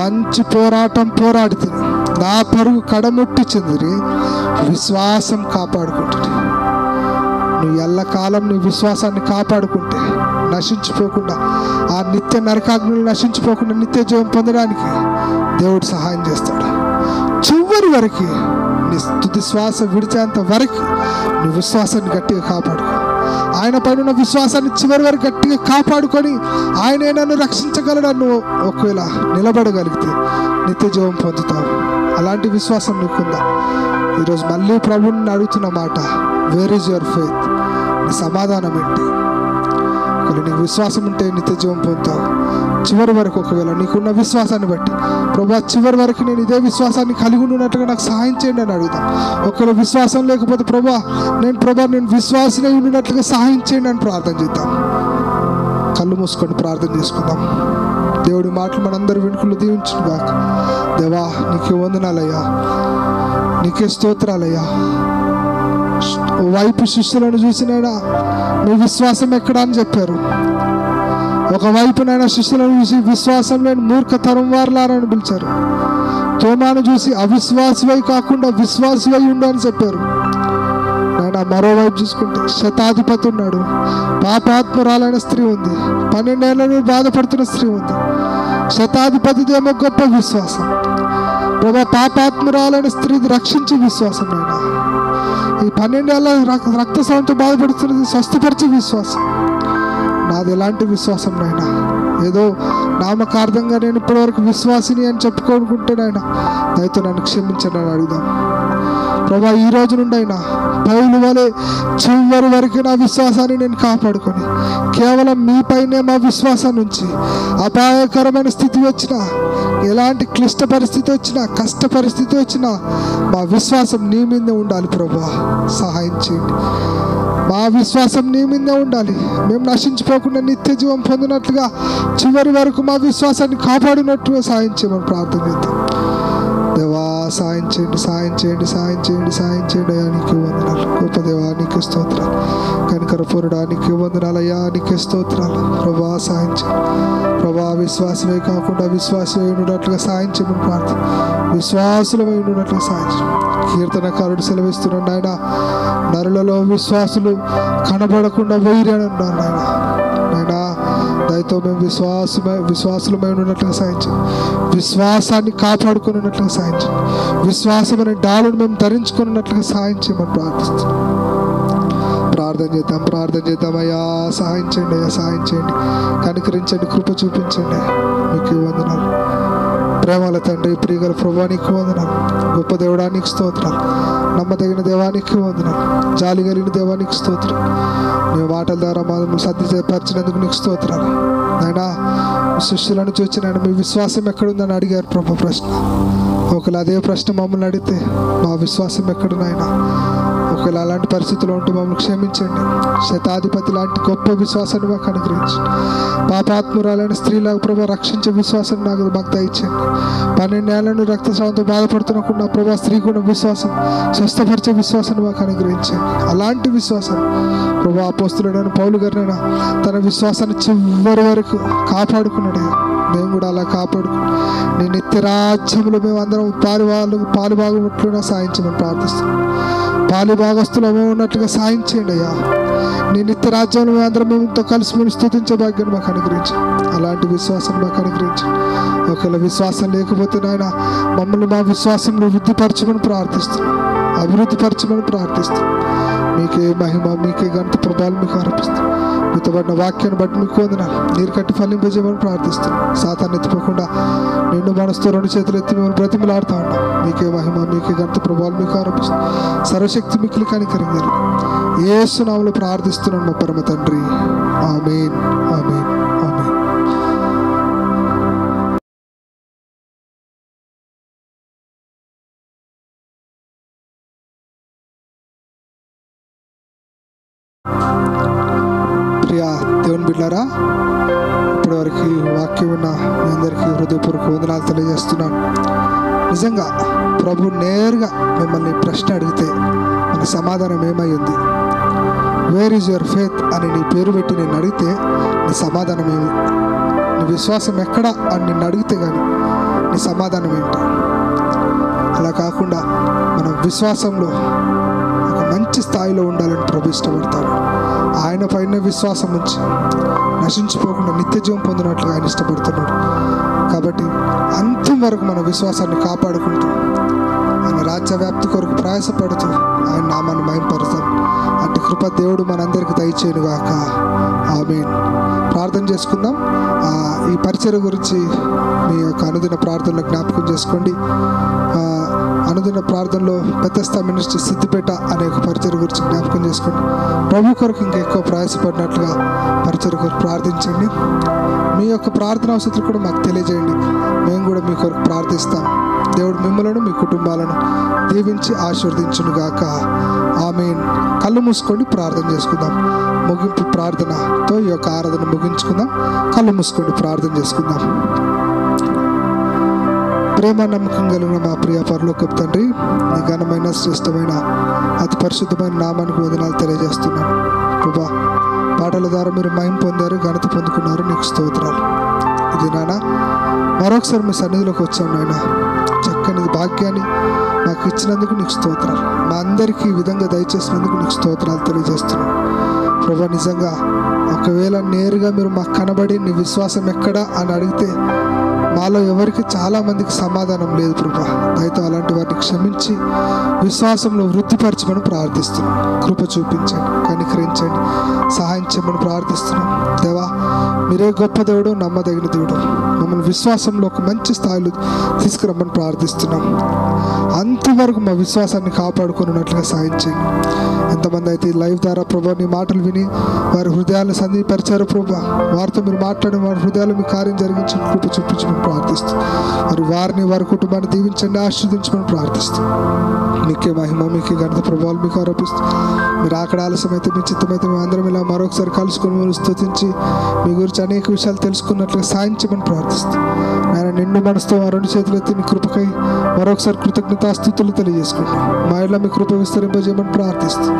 మంచి పోరాటం పోరాడుతుంది, నా పరుగు కడముట్టి చెందిరి, విశ్వాసం కాపాడుకుంటుంది. నువ్వు ఎల్లకాలం నీ విశ్వాసాన్ని కాపాడుకుంటే నశించిపోకుండా, ఆ నిత్య నరకాగ్ని నశించిపోకుండా నిత్య జీవం పొందడానికి దేవుడు సహాయం చేస్తాడు. చివరి వరకు నీ తుది శ్వాస విడిచేంత వరకు నువ్వు విశ్వాసాన్ని గట్టిగా కాపాడు. ఆయన పైన ఉన్న విశ్వాసాన్ని చివరి వరకు గట్టిగా కాపాడుకొని ఆయనే నన్ను రక్షించగలడు నువ్వు ఒకవేళ నిలబడగలిగితే నిత్య జీవం పొందుతావు. అలాంటి విశ్వాసం నీకుందా? ఈరోజు మళ్ళీ ప్రభువుని అడుగుతున్న మాట, వేర్ ఈజ్ యువర్ ఫెయిత్? నీ సమాధానం ఏంటి? ఒకవేళ నీకు విశ్వాసం ఉంటే నిత్య జీవం పొందుతావు. చివరి వరకు ఒకవేళ నీకున్న విశ్వాసాన్ని బట్టి, ప్రభువా చివరి వరకు నేను ఇదే విశ్వాసాన్ని కలిగి ఉన్నట్టుగా నాకు సహాయం చేయండి అని అడుగుతాం. ఒకవేళ విశ్వాసం లేకపోతే, ప్రభువా నేను ప్రభువా నేను విశ్వాసనే ఉన్నట్లుగా సహాయం చేయండి అని ప్రార్థన చేద్దాం. కళ్ళు మూసుకొని ప్రార్థన చేసుకుందాం. దేవుడి మాటలు మనందరూ వెనుకలు దీవించును గాక. దేవా నీకే వందనాలయ్యా, నీకే స్తోత్రాలయ్యా. వైపు శిష్యులను చూసినైనా మీ విశ్వాసం ఎక్కడ అని చెప్పారు, ఒకవైపునైనా శిష్యులను చూసి విశ్వాసం లేని మూర్ఖ తరం వారులారని పిలిచారు, తోమాను చూసి అవిశ్వాసవై కాకుండా విశ్వాసవై ఉండు అని చెప్పారు. నాయన మరోవైపు చూసుకుంటే శతాధిపతి ఉన్నాడు, పాపాత్మురాలైన స్త్రీ ఉంది, పన్నెండేళ్లను బాధపడుతున్న స్త్రీ ఉంది. శతాధిపతిది ఏమో గొప్ప విశ్వాసం, ప్రభా పాపాత్మురాలైన స్త్రీది రక్షించే విశ్వాసం, నాయన ఈ పన్నెండేళ్ల రక్తస్రావంతో బాధపడుతున్నది స్వస్థపరిచే విశ్వాసం. నాది ఎలాంటి విశ్వాసం నాయన? ఏదో నామకార్థంగా నేను ఇప్పటివరకు విశ్వాసిని అని చెప్పుకోనుకుంటేనైనా దయతో నన్ను క్షమించండి అని అడుగుదాం. ప్రభా ఈ రోజు నుండి అయినా పౌలు వలె చివరి వరకు నా విశ్వాసాన్ని నేను కాపాడుకొని కేవలం మీపైనే మా విశ్వాసాన్ని ఉంచి అపాయకరమైన స్థితి వచ్చినా, ఎలాంటి క్లిష్ట పరిస్థితి వచ్చినా, కష్ట పరిస్థితి వచ్చినా మా విశ్వాసం నీ మీదే ఉండాలి. ప్రభువా సహాయం చేయండి, మా విశ్వాసం నీ మీదే ఉండాలి. మేము నశించిపోకుండా నిత్య జీవం పొందినట్లుగా చివరి వరకు మా విశ్వాసాన్ని కాపాడినట్టుగా సహాయం చేయమని ప్రార్థన చేద్దాం. దేవా సాయం చేయండి, సాయం చేయండి, సాయం చేయండి, సాయం చేయండి అయ్యా. నీకే వందనాలు గొప్ప దేవా, నీకే స్తోత్రాలు. కనికర పూర్ణుడా నీకే వందనాలు అయ్యా, నీకే స్తోత్రాలు. ప్రభా సాయం చేయండి, ప్రభా విశ్వాసమే కాకుండా విశ్వాసమై ఉన్నట్లుగా సాయం చేయమని ప్రార్థన, విశ్వాసులమై ఉన్నట్లుగా సాయం చేయండి. కీర్తనకారుడు సెలవిస్తున్నాడు, ఆయన నరులలో విశ్వాసులు కనబడకుండా వేయరని అన్నారు. నాయన నాయన దయతో మేము విశ్వాసమై విశ్వాసులమై ఉన్నట్లుగా సాయించండి, విశ్వాసాన్ని కాపాడుకుని ఉన్నట్లుగా సాయించండి, విశ్వాసం అనే డాలను మేము ధరించుకుని ఉన్నట్లుగా సాయించమని ప్రార్థిస్తాం. ప్రార్థన చేద్దాం, ప్రార్థన చేద్దాం అయ్యా. సహాయం చేయండి అయ్యా, సహాయం చేయండి, కనికరించండి, కృప చూపించండి. మీకు వందనాలు ప్రేమల తండ్రి, ప్రియగల ప్రభువా నీకు వందనాలు, గొప్ప దేవుడా నీకు స్తోత్రాలు, నమ్మదగిన దేవానికి వందనాలు, జాలి కలిగిన దేవానికి స్తోత్రాలు. నీ మాటల ద్వారా మమ్మల్ని సద్ది చేపరిచినందుకు నీకు స్తోత్రాలు. నాయనా శిష్యులను చూసి నాయన మీ విశ్వాసం ఎక్కడుందని అడిగారు ప్రభు ప్రశ్న. ఒకవేళ అదే ప్రశ్న మమ్మల్ని అడిగితే మా విశ్వాసం ఎక్కడున్నాయన? ఒకవేళ అలాంటి పరిస్థితుల్లో ఉంటే మమ్మల్ని క్షమించండి. శతాధిపతి లాంటి గొప్ప విశ్వాసాన్ని మాకు అనుగ్రహించండి. పాపాత్మురాలైన స్త్రీల ప్రభా రక్షించే విశ్వాసం నాకు మాకు దయచేయండి. పన్నెండేళ్లను రక్తస్రావంతో బాధపడుతున్నప్పుడు ప్రభా స్త్రీకున్న విశ్వాసం, స్వస్థపరిచే విశ్వాసాన్ని మాకు అనుగ్రహించండి. అలాంటి విశ్వాసం ప్రభా అపోస్తులైన పౌలు గారినైనా తన విశ్వాసాన్ని చివరి వరకు కాపాడుకున్నాడు. మేము కూడా అలా కాపాడుకుని నీ నిత్య రాజ్యంలో మేము అందరం పాలు వాళ్ళు పాలుభాగట్లుగా సాయించమని ప్రార్థిస్తున్నాం. పాలుభాగస్తులమే ఉన్నట్లుగా సాయం చేయండి అయ్యా. నీ నిత్య రాజ్యంలో మేము అందరం మేముతో కలిసి మేము స్తుతించే భాగ్యాన్ని మాకు అనుగ్రహించండి. అలాంటి విశ్వాసం మాకు అనుగ్రహించండి. ఒకవేళ విశ్వాసం లేకపోతే నాయన మమ్మల్ని మా విశ్వాసంలో వృద్ధిపరచమని ప్రార్థిస్తున్నాం, అభివృద్ధిపరచమని ప్రార్థిస్తున్నాం. మీకే మహిమ, మీకే ఘనత, ప్రభావం మీకు అర్పిస్తాం. మీతో పడిన వాక్యాన్ని బట్టి మీకు వందనాలు. నీరు కట్టి ఫలింపజేయమని ప్రార్థిస్తాం. సాతాన్ని ఎత్తిపోకుండా నిండు మనసుతో రెండు చేతులు ఎత్తి మేము బ్రతిమలాడుతూ ఉన్నాం. మీకే మహిమ, మీకే ఘనత, ప్రభావం మీకు అర్పిస్తాం. సర్వశక్తి మిక్కిలి కనికరించారు. యేసు నామములో ప్రార్థిస్తున్నాను మా పరమ తండ్రి. ఆమేన్, ఆమేన్, ఆమేన్. దేవుని బిడ్డలారా, ఇప్పటివరకు వాక్యం విన్న మీ అందరికీ హృదయపూర్వక వందనాలు తెలియజేస్తున్నాను. నిజంగా ప్రభు నేరుగా మిమ్మల్ని ప్రశ్న అడిగితే మన సమాధానం ఏమై ఉంది? వేర్ ఈజ్ యువర్ ఫెయిత్ అని నీ పేరు పెట్టి నేను అడిగితే నీ సమాధానం ఏమి? నీ విశ్వాసం ఎక్కడ అని నిన్ను అడిగితే కానీ నీ సమాధానం ఏంటి? అలా కాకుండా మనం విశ్వాసంలో ఒక మంచి స్థాయిలో ఉండాలని ప్రభు ఇష్టపడతాడు. ఆయన పైన విశ్వాసం ఉంచి నశించిపోకుండా నిత్యజీవం పొందినట్లుగా ఆయన ఇష్టపడుతున్నాడు. కాబట్టి అంతం వరకు మన విశ్వాసాన్ని కాపాడుకుంటూ ఆయన రాజ్య వ్యాప్తి కొరకు ప్రయాసపడుతూ ఆయన నామాన్ని మహింపరుస్తాం. అటు కృప దేవుడు మనందరికీ దయచేయను గాక. ఆమేన్. ప్రార్థన చేసుకుందాం. ఈ పరిచర్య గురించి మీ యొక్క అనుదిన ప్రార్థనలో జ్ఞాపకం చేసుకోండి. అనుదిన ప్రార్థనలో బెతెస్దా మినిస్ట్రీస్ సిద్దిపేట అనే ఒక పరిచర్య గురించి జ్ఞాపకం చేసుకోండి. ప్రభు కొరకు ఇంకా ఎక్కువ ప్రయాసపడినట్లుగా పరిచర్య కొరకు ప్రార్థించండి. మీ యొక్క ప్రార్థన అవసరం కూడా మాకు తెలియజేయండి. మేము కూడా మీ కొరకు ప్రార్థిస్తాం. దేవుడు మిమ్మలను మీ కుటుంబాలను దీవించి ఆశీర్వదించును గాక. ఆమేన్. కళ్ళు మూసుకొని ప్రార్థన చేసుకుందాం. ముగింపు ప్రార్థనతో ఈ యొక్క ఆరాధన ముగించుకుందాం. కళ్ళు మూసుకొని ప్రార్థన చేసుకుందాం. ప్రేమ నమ్మకం కలిగిన మా ప్రియ పరలోకపు తండ్రి, నీ ఘనమైన శ్రేష్టమైన అతి పరిశుద్ధమైన నామానికి వందనాలు తెలియజేస్తున్నాను. ప్రభా, పాటల ద్వారా మీరు మహిమ పొందారు, ఘనత పొందుకున్నారు. నీకు స్తోత్రాలు. ఇది నాన్న మరొకసారి మీ సన్నిధిలోకి వచ్చాను నాయన. చక్కని భాగ్యాన్ని నాకు ఇచ్చినందుకు నీకు స్తోత్రాలు. మా అందరికీ ఈ విధంగా దయచేసినందుకు నీకు స్తోత్రాలు తెలియజేస్తున్నాను. ప్రభా, నిజంగా ఒకవేళ నేరుగా మీరు మాకు కనబడి నీ విశ్వాసం ఎక్కడా అని అడిగితే మాలో ఎవరికి చాలామందికి సమాధానం లేదు ప్రభా. దయతో అలాంటి వారిని క్షమించి విశ్వాసంలో వృద్ధిపరచమని ప్రార్థిస్తున్నాం. కృప చూపించండి, కనికరించండి, సహాయం చేయమని ప్రార్థిస్తున్నాం. దేవా, మీరే గొప్ప దేవుడు, నమ్మదగిన దేవుడు. మమ్మల్ని విశ్వాసంలో ఒక మంచి స్థాయిలో తీసుకురమ్మని ప్రార్థిస్తున్నాం. అంతవరకు మా విశ్వాసాన్ని కాపాడుకున్నట్లుగా సాయం చేయండి. ఎంతమంది అయితే లైవ్ ద్వారా ప్రభా నీ మాటలు విని వారి హృదయాలను సంధిపరిచారు ప్రభా, వారితో మీరు మాట్లాడిన వారి హృదయాలు మీ కార్యం జరిగించి కృప చూపించమని ప్రార్థిస్తున్నాం. మరి వారిని వారి కుటుంబాన్ని దీవించండి, ఆశీర్వదించమని ప్రార్థిస్తున్నాం. మీకే మహిమ, మీకే ఘనత ప్రభావాలు మీకు ఆరోపిస్తాం. మీరు అక్కడ ఆలస్యమైతే మీ చిత్తమైతే మేము అందరం ఇలా మరొకసారి కలుసుకొని మీరు స్తుతించి మీ గురించి అనేక విషయాలు తెలుసుకున్నట్లుగా సాయించమని ప్రార్థిస్తాం. నేను నిండు మనసుతో ఆ రెండు చేతులు ఎత్తి మీ కృపకై మరొకసారి కృతజ్ఞతాస్తుతులు తెలియజేసుకుంటాం. మా ఇలా మీ కృప విస్తరింపజేయమని ప్రార్థిస్తాం.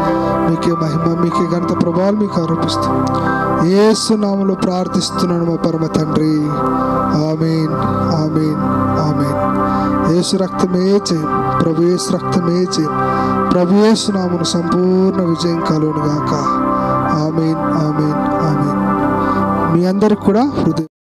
మీకే మహిమ, మీకే ఘనత ప్రభావాలు మీకు ఆరోపిస్తాం. యేసు నామములో ప్రార్థిస్తున్నాను మా పరమ తండ్రి. ఆమేన్, ఆమేన్, ఆమేన్. యేసు రక్తమే చేయండి ప్రభు, యేసు రక్తమే చేయండి ప్రభు, యేసు నామమున సంపూర్ణ విజయం కలుగును గాక. ఆమేన్, ఆమేన్, ఆమేన్. మీ అందరికి కూడా హృదయ